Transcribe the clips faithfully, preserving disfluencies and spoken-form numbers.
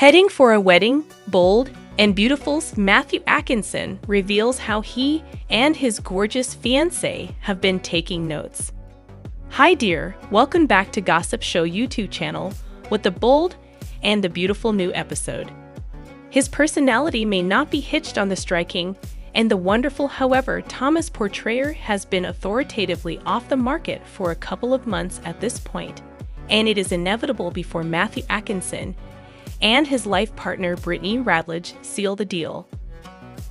Heading for a Wedding, Bold and Beautiful's Matthew Atkinson reveals how he and his gorgeous fiancée have been taking notes. Hi dear, welcome back to Gossip Show YouTube channel with The Bold and the Beautiful new episode. His personality may not be hitched on the striking and the wonderful, however, Thomas portrayer has been authoritatively off the market for a couple of months at this point, and it is inevitable before Matthew Atkinson and his life partner Brittany Ratledge seal the deal.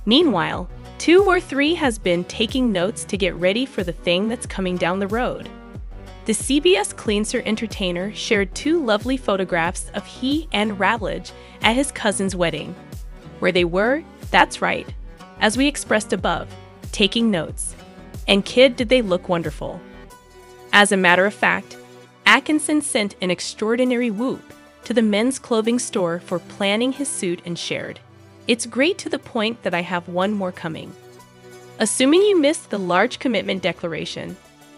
Meanwhile, two or three has been taking notes to get ready for the thing that's coming down the road. The C B S Cleanser entertainer shared two lovely photographs of he and Ratledge at his cousin's wedding, where they were, that's right, as we expressed above, taking notes. And kid, did they look wonderful. As a matter of fact, Atkinson sent an extraordinary whoop to the men's clothing store for planning his suit and shared, "It's great to the point that I have one more coming." Assuming you missed the large commitment declaration,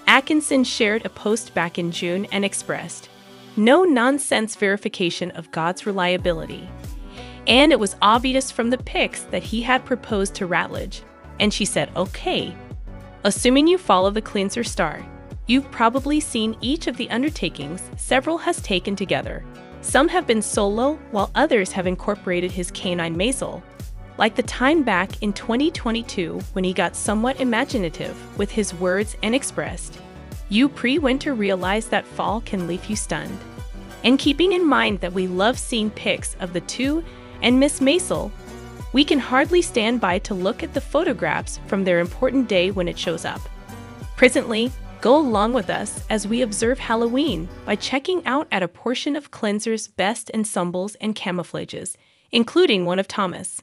Atkinson shared a post back in June and expressed, "No-nonsense verification of God's reliability." And it was obvious from the pics that he had proposed to Ratledge, and she said okay. Assuming you follow the Cleanser star, you've probably seen each of the undertakings several has taken together. Some have been solo, while others have incorporated his canine Maisel, like the time back in twenty twenty-two when he got somewhat imaginative with his words and expressed, "You pre-winter realize that fall can leave you stunned." And keeping in mind that we love seeing pics of the two and Miss Maisel, we can hardly stand by to look at the photographs from their important day when it shows up. Presently, go along with us as we observe Halloween by checking out at a portion of Cleanser's best ensembles and camouflages, including one of Thomas.